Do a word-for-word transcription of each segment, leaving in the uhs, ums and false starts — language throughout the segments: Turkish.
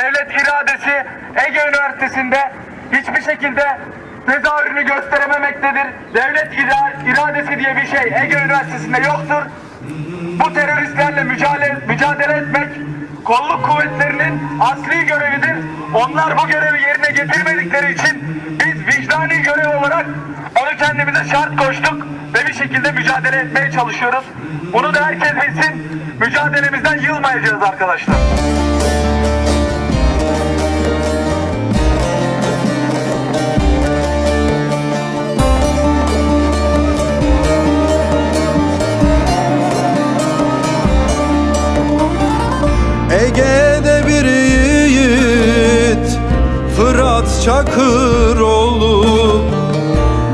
devlet iradesi Ege Üniversitesi'nde hiçbir şekilde tezahürünü gösterememektedir. Devlet iradesi diye bir şey Ege Üniversitesi'nde yoktur. Bu teröristlerle mücadele, mücadele etmek kolluk kuvvetlerinin asli görevidir. Onlar bu görevi yerine getirmedikleri için biz vicdani görev olarak onu kendimize şart koştuk ve bir şekilde mücadele etmeye çalışıyoruz. Bunu da herkes bilsin. Mücadelemizden yılmayacağız arkadaşlar. Ege'de bir yiğit Fırat Çakıroğlu,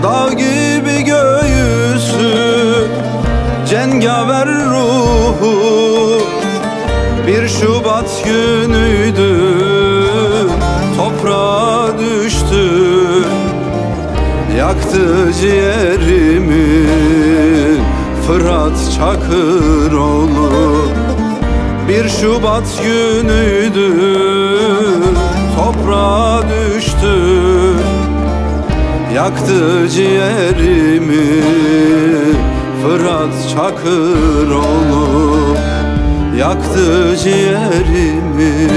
dağ gibi göğüsü, cengaver ruhu. Bir Şubat günüydü, toprağa düştü, yaktı ciğerimi Fırat Çakıroğlu. Bir Şubat günüydü, toprağa düştü, yaktı ciğerimi Fırat Çakıroğlu, yaktı ciğerimi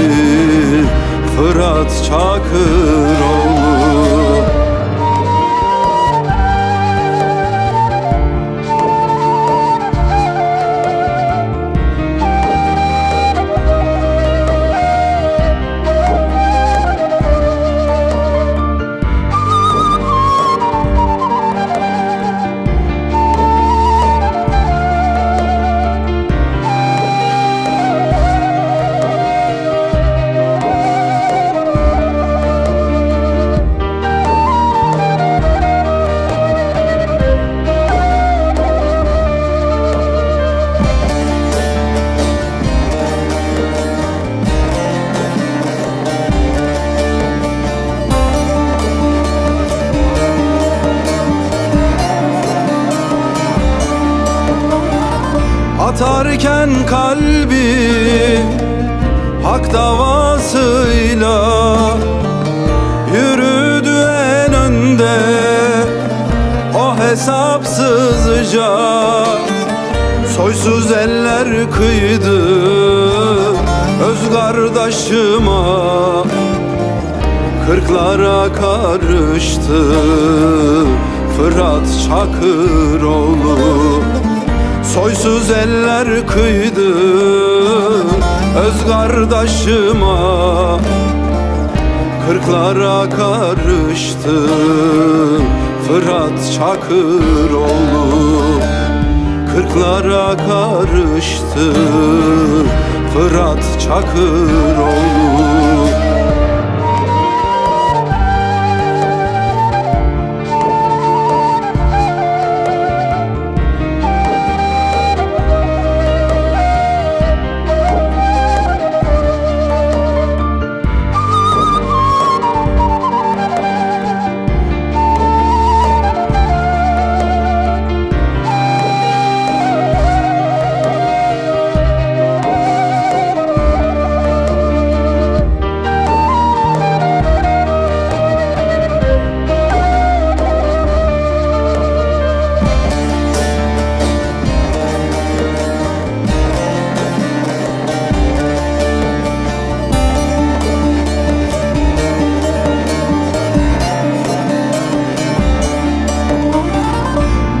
Fırat Çakıroğlu. Atarken kalbi hak davasıyla yürüdü en önde, o hesapsızca soysuz eller kıydı öz kardeşime. Kırklara karıştı Fırat Çakıroğlu, soysuz eller kıydı öz kardeşime. Kırklara karıştı Fırat Çakıroğlu, kırklara karıştı Fırat Çakıroğlu.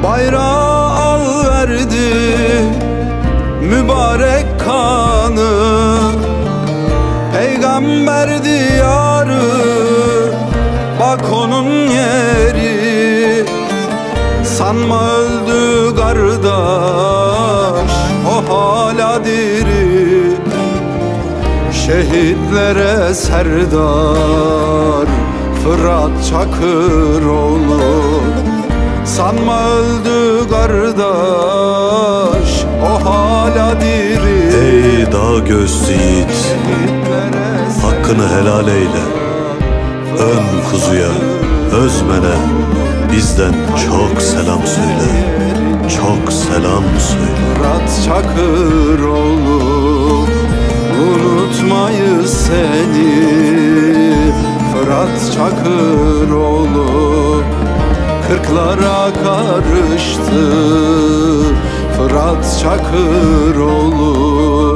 Bayrağı al verdi mübarek kanı, peygamber diyarı bak onun yeri. Sanma öldü kardeş, o hala diri, şehitlere serdar Fırat Çakıroğlu. Sanma öldü kardeş, o hala diri. Ey dağ göz yiğit, hakkını helal eyle. Ön kuzuya, özmene bizden çok selam söyle, çok selam söyle. Fırat Çakıroğlu, unutmayız seni. karıştı. Fırat Çakıroğlu.